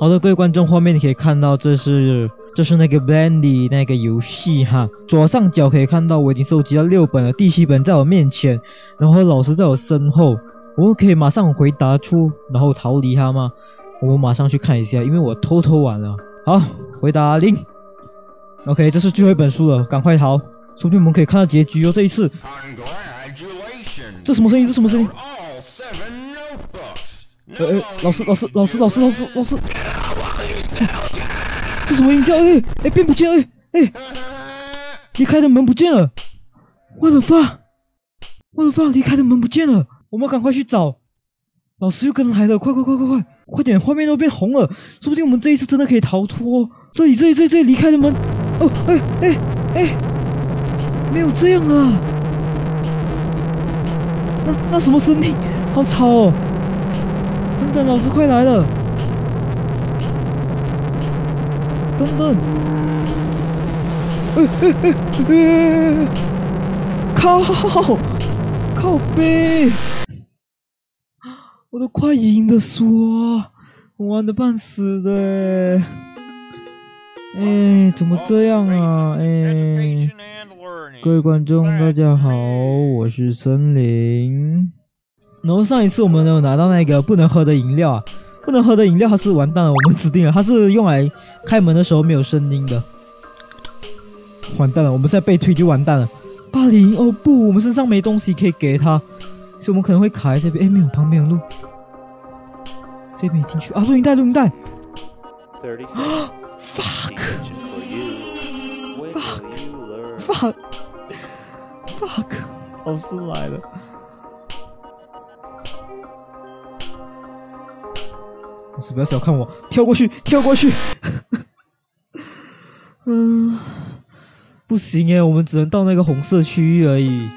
好的，各位观众，画面可以看到这是那个 Baldi 那个游戏哈，左上角可以看到我已经收集到6本了，第7本在我面前，然后老师在我身后，我们可以马上回答出，然后逃离他吗？我们马上去看一下，因为我偷偷玩了。好，回答0。OK， 这是最后一本书了，赶快逃，说不定我们可以看到结局哦。这一次，这什么声音？这什么声音？老师，这什么音效？变不见了！离开的门不见了！我的发，我的发，离开的门不见了！我们赶快去找，老师又跟来了！快点，画面都变红了，说不定我们这一次真的可以逃脱哦。这里，离开的门，哦，没有这样啊！那什么声音？好吵哦！ 等等，老师快来了！等，靠背！我都快赢的说，我玩的半死的。怎么这样啊？各位观众，大家好，我是森林。 然后上一次我们有拿到那个不能喝的饮料啊，不能喝的饮料它是完蛋了，我们死定了，它是用来开门的时候没有声音的，完蛋了，我们现在被推就完蛋了。80哦不，我们身上没东西可以给他，所以我们可能会卡在这边。没有，旁边有路，这边也进去啊，录音带。啊 ，fuck， 老师来了。 不要小看我，跳过去。不行哎，我们只能到那个红色区域而已。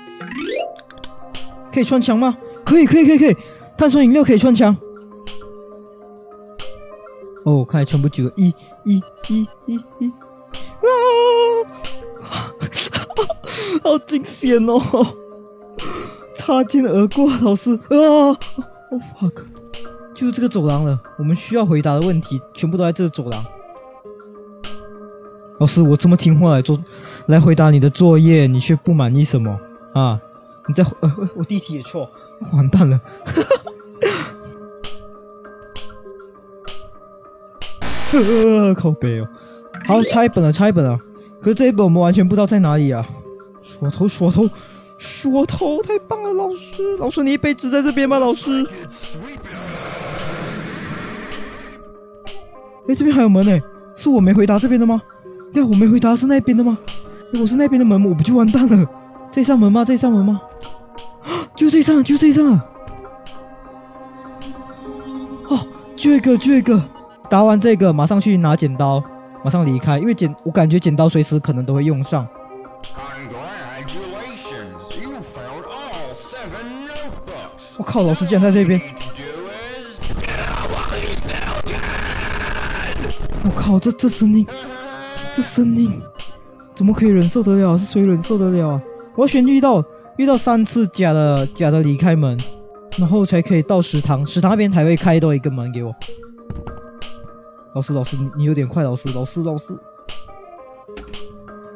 可以穿墙吗？可以。碳酸饮料可以穿墙。哦，看来穿不久了。一。啊！好惊险哦！擦肩而过，老师啊！哦 fuck。 就是这个走廊了，我们需要回答的问题全部都在这个走廊。老师，我这么听话来回答你的作业，你却不满意什么啊？你在我第一题也错，完蛋了！靠北哦。好，差一本了。可是这一本我们完全不知道在哪里啊！锁头，太棒了，老师！老师，你一辈子在这边吗？老师。 这边还有门是我没回答这边的吗？对，我没回答是那边的吗？我是那边的门，我不就完蛋了？这扇门吗？就这扇了。哦，就一个。答完这个，马上去拿剪刀，马上离开，因为我感觉剪刀随时可能都会用上。我靠，老师竟然在这边！ 我靠，这声音，怎么可以忍受得了？是谁忍受得了啊？我要先遇到3次假的离开门，然后才可以到食堂，食堂那边才会开多一个门给我。老师，你有点快，老师。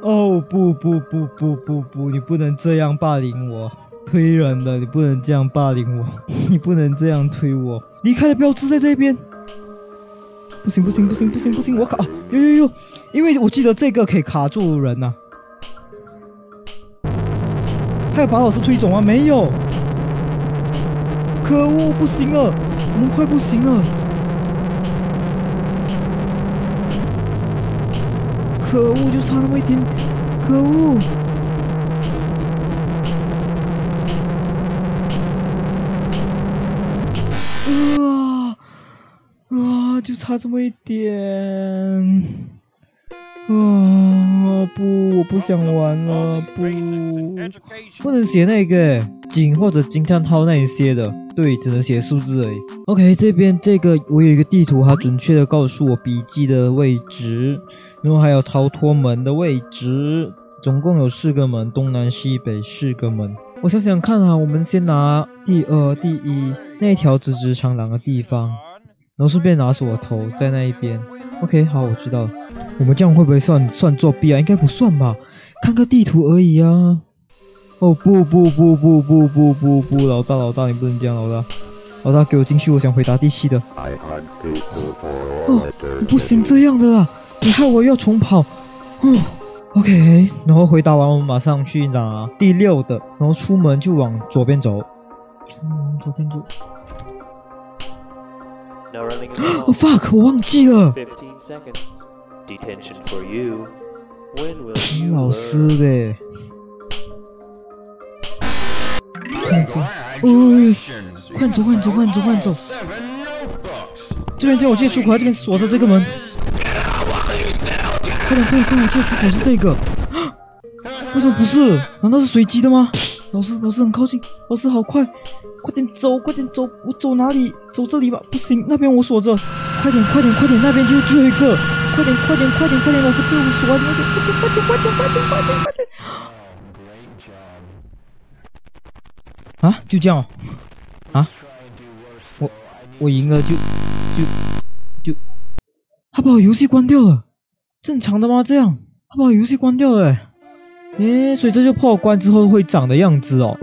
哦不，你不能这样霸凌我，推人的，你不能这样霸凌我，你不能这样推我。离开的标志在这边。 不行！我卡哟，因为我记得这个可以卡住人呐、啊。还有把老师推走吗？没有。可恶，不行了，我们快不行了。可恶，就差那么一点，可恶。就差这么一点，不，我不想玩了，不能写那个井或者惊叹号那一些的，对，只能写数字而已。OK， 这边这个我有一个地图，它准确的告诉我笔记的位置，然后还有逃脱门的位置，总共有4个门，东南西北4个门。我想想看啊，我们先拿第1那条直直长廊的地方。然后顺便拿着我头在那一边。OK， 好，我知道了。我们这样会不会算作弊啊？应该不算吧，看个地图而已啊。哦不，老大你不能这样，老大给我进去，我想回答第七的。哦，不行这样的啦，你害我要重跑。哦 ，OK， 然后回答完我们马上去拿第六的，然后出门就往左边走。左边走。哦 fuck， 我忘记了。挺老师的。快走！这边叫我借出口，这边锁着这个门。快点！我借出口是这个。为什么不是？难道是随机的吗？老师很靠近，老师好快！快点走！我走哪里？走这里吧？不行，那边我锁着。快点！那边就有一个！快点！老师被我锁了！快点！啊，就这样、哦、啊！我赢了就，他把我游戏关掉了，正常的吗？这样他把我游戏关掉了、欸，所以这就破关之后会长的样子哦。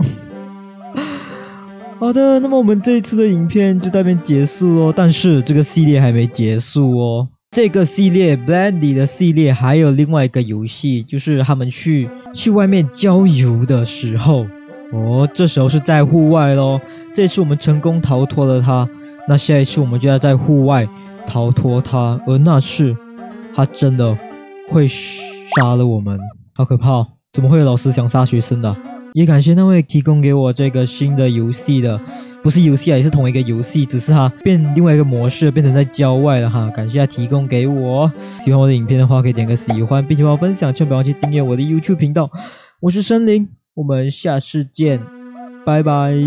好的，那么我们这一次的影片就到这边结束哦，但是这个系列还没结束哦。这个系列 Baldi 的系列还有另外一个游戏，就是他们去外面郊游的时候。哦，这时候是在户外咯，这次我们成功逃脱了他，那下一次我们就要在户外逃脱他，而那次他真的会杀了我们，好可怕哦！怎么会有老师想杀学生的？也感谢那位提供给我这个新的游戏的，不是游戏啊，也是同一个游戏，只是它变另外一个模式，变成在郊外了哈。感谢他提供给我，喜欢我的影片的话可以点个喜欢，并且帮我分享，千万不要忘记订阅我的 YouTube 频道。我是森林。我们下次见，拜拜。